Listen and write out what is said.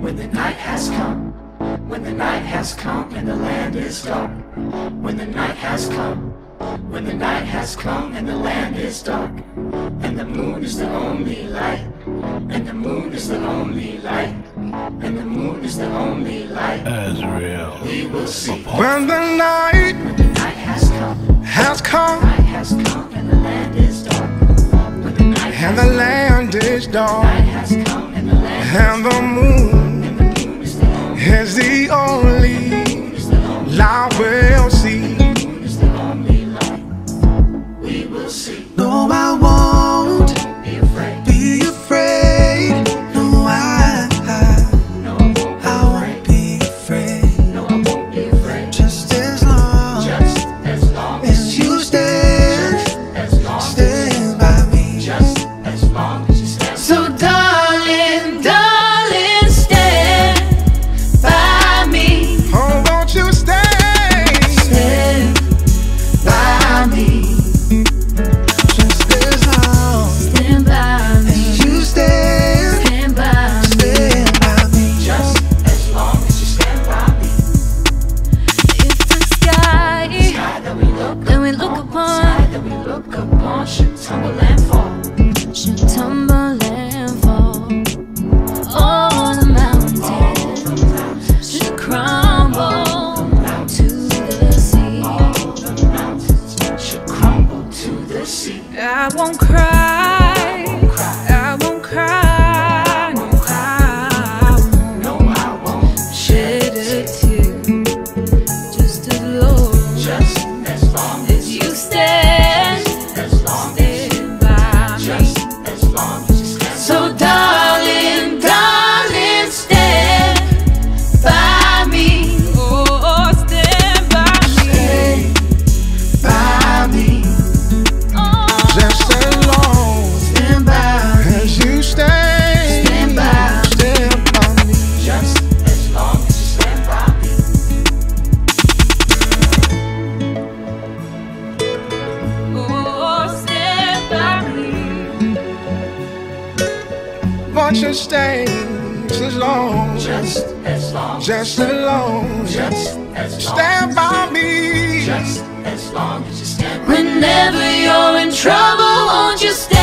When the night has come, when the night has come and the land is dark. When the night has come, when the night has come and the land is dark. And the moon is the only light. And the moon is the only light. And the moon is the only light. As real, we will see. When the night has come, has come. When the night has come and the land is dark. When the night and the land is dark. Night has come and the land is dark. Is the only light we'll see. We will see. No, I won't be afraid. Be afraid. No, I won't be afraid. No, I won't be afraid. Just as long as you stand, just as long stand by me. Just as long as you stand. So darling, darling. Should tumble and fall. Should tumble and fall. All the mountains should crumble to the sea. All the mountains should crumble to the sea. I won't cry. I won't cry. No, I won't shed a tear. Just as long, just as long as you stay. So darling, darling, stand by me. Oh, stand by me. Stay by me. Oh. Just as long, stand by me. As you stay, stand by, stand by me. Just as long as you stand by me. Oh, stand by me. You stay just as long, just as long, just as long, just as long. Stand by me, just as long as you stand by me. Whenever you're in trouble, won't you stand?